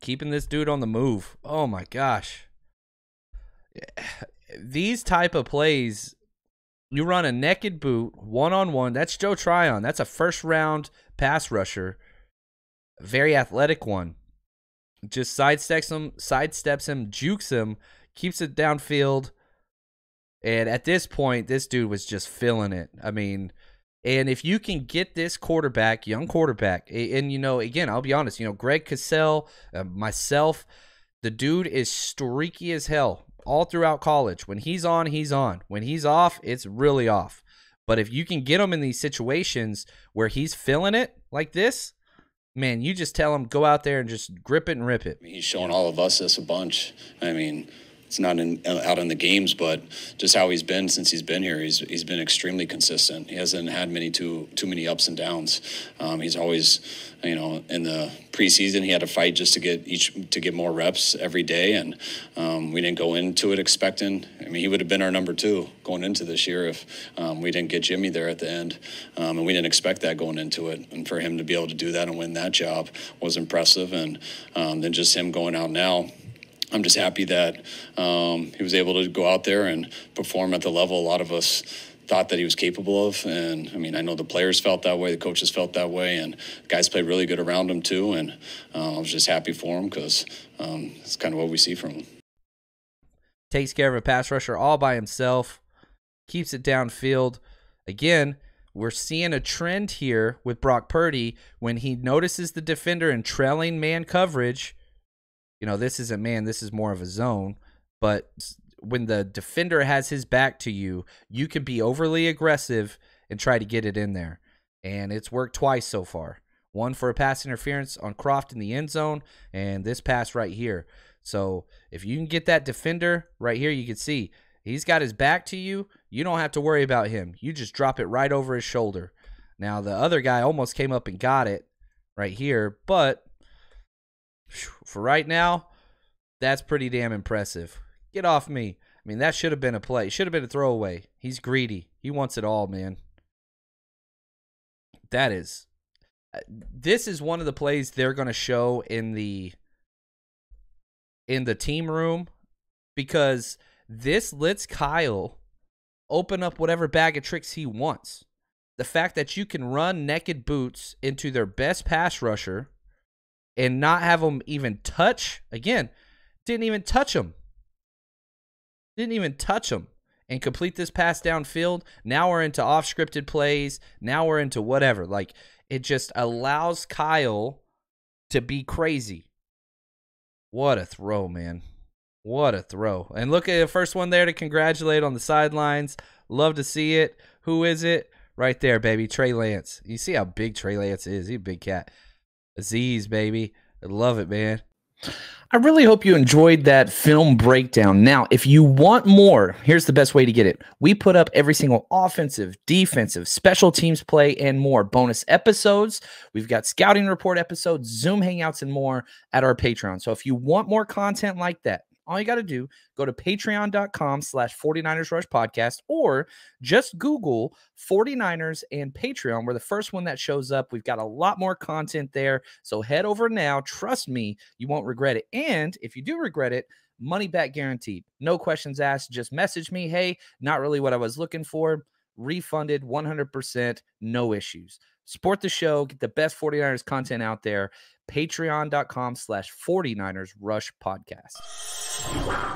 Keeping this dude on the move. Oh, my gosh. These type of plays, you run a naked boot, one-on-one. That's Joe Tryon. That's a first-round pass rusher. Very athletic one. Just sidesteps him, jukes him, keeps it downfield. And at this point, this dude was just feeling it. I mean, and if you can get this quarterback, young quarterback, and, you know, again, I'll be honest, you know, Greg Cassell, myself, the dude is streaky as hell all throughout college. When he's on, he's on. When he's off, it's really off. But if you can get him in these situations where he's feeling it like this, man, you just tell him, go out there and just grip it and rip it. He's showing all of us this a bunch. I mean, it's not out in the games, but just how he's been since he's been here. He's been extremely consistent. He hasn't had too many ups and downs. He's always, you know, in the preseason he had to fight just to get more reps every day, and we didn't go into it expecting. I mean, he would have been our number two going into this year if we didn't get Jimmy there at the end, and we didn't expect that going into it. And for him to be able to do that and win that job was impressive, and then just him going out now. I'm just happy that he was able to go out there and perform at the level a lot of us thought that he was capable of. And, I mean, I know the players felt that way, the coaches felt that way, and guys played really good around him too. And I was just happy for him because it's kind of what we see from him. Takes care of a pass rusher all by himself, keeps it downfield. Again, we're seeing a trend here with Brock Purdy. When he notices the defender in trailing man coverage, you know, this isn't man, this is more of a zone. But when the defender has his back to you, you can be overly aggressive and try to get it in there. And it's worked twice so far. One for a pass interference on Croft in the end zone, and this pass right here. So if you can get that defender right here, you can see he's got his back to you. You don't have to worry about him. You just drop it right over his shoulder. Now, the other guy almost came up and got it right here, but for right now, that's pretty damn impressive. Get off me. I mean, that should have been a play. It should have been a throwaway. He's greedy. He wants it all, man. That is. This is one of the plays they're going to show in the team room, because this lets Kyle open up whatever bag of tricks he wants. The fact that you can run naked boots into their best pass rusher and not have them even touch. Again, didn't even touch him. Didn't even touch him. And complete this pass downfield. Now we're into off-scripted plays. Now we're into whatever. Like, it just allows Kyle to be crazy. What a throw, man. What a throw. And look at the first one there to congratulate on the sidelines. Love to see it. Who is it? Right there, baby. Trey Lance. You see how big Trey Lance is. He's a big cat. Aziz, baby. I love it, man. I really hope you enjoyed that film breakdown. Now, if you want more, here's the best way to get it. We put up every single offensive, defensive, special teams play, and more bonus episodes. We've got scouting report episodes, Zoom hangouts, and more at our Patreon. So if you want more content like that, all you got to do, go to patreon.com/49ersRushPodcast, or just Google 49ers and Patreon. We're the first one that shows up. We've got a lot more content there. So head over now. Trust me, you won't regret it. And if you do regret it, money back guaranteed. No questions asked. Just message me. Hey, not really what I was looking for. Refunded 100%. No issues. Support the show. Get the best 49ers content out there. Patreon.com/49ersRushPodcast.